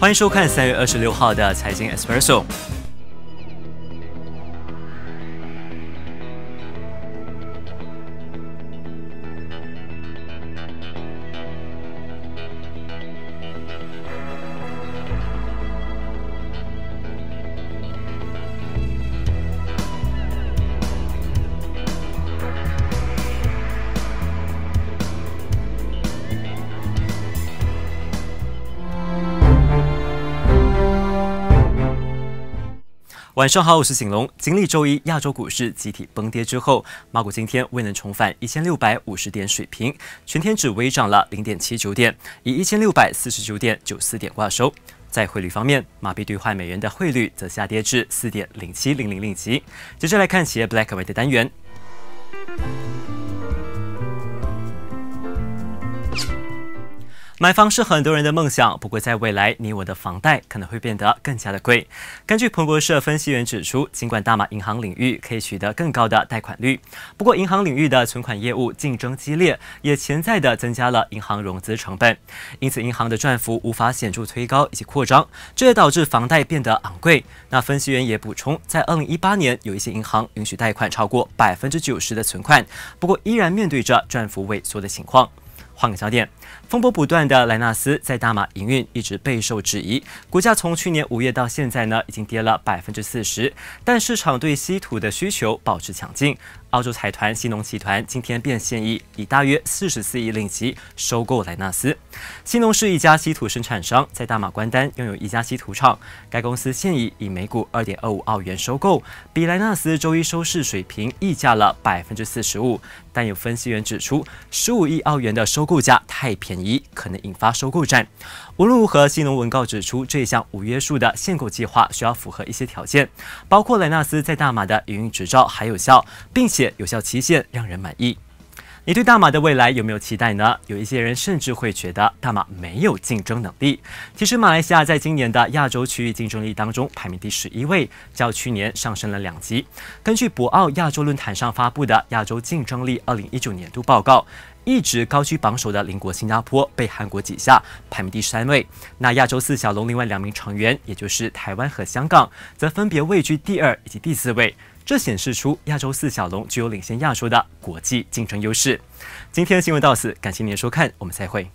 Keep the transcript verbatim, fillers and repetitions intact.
欢迎收看三月二十六号的财经 Espresso。晚上好，我是景龙。经历周一亚洲股市集体崩跌之后，马股今天未能重返一千六百五十点水平，全天只微涨了零点七九点，以一千六百四十九点九四点挂收。在汇率方面，马币兑换美元的汇率则下跌至四点零七零零令吉。接着来看企业 Black and White 的单元。 买房是很多人的梦想，不过在未来，你我的房贷可能会变得更加的贵。根据彭博社分析员指出，尽管大马银行领域可以取得更高的贷款率，不过银行领域的存款业务竞争激烈，也潜在的增加了银行融资成本，因此银行的赚幅无法显著推高以及扩张，这也导致房贷变得昂贵。那分析员也补充，在二零一八年，有一些银行允许贷款超过 百分之九十 的存款，不过依然面对着赚幅萎缩的情况。 换个焦点，风波不断的莱纳斯在大马营运一直备受质疑，股价从去年五月到现在呢，已经跌了 百分之四十， 但市场对稀土的需求保持强劲。澳洲财团新农集团今天便建议以大约四十四亿令吉收购莱纳斯。新农是一家稀土生产商，在大马关丹拥有一家稀土厂，该公司现已以每股 二点二五澳元收购，比莱纳斯周一收市水平溢价了 百分之四十五， 但有分析员指出， 十五亿澳元的收购 购价太便宜，可能引发收购战。无论如何，新农文告指出，这项无约束的限购计划需要符合一些条件，包括莱纳斯在大马的营运执照还有效，并且有效期限让人满意。你对大马的未来有没有期待呢？有一些人甚至会觉得大马没有竞争能力。其实，马来西亚在今年的亚洲区域竞争力当中排名第十一位，较去年上升了两级。根据博鳌亚洲论坛上发布的《亚洲竞争力二零一九年度报告》。 一直高居榜首的邻国新加坡被韩国挤下，排名第三位。那亚洲四小龙另外两名成员，也就是台湾和香港，则分别位居第二以及第四位。这显示出亚洲四小龙具有领先亚洲的国际竞争优势。今天的新闻到此，感谢您的收看，我们再会。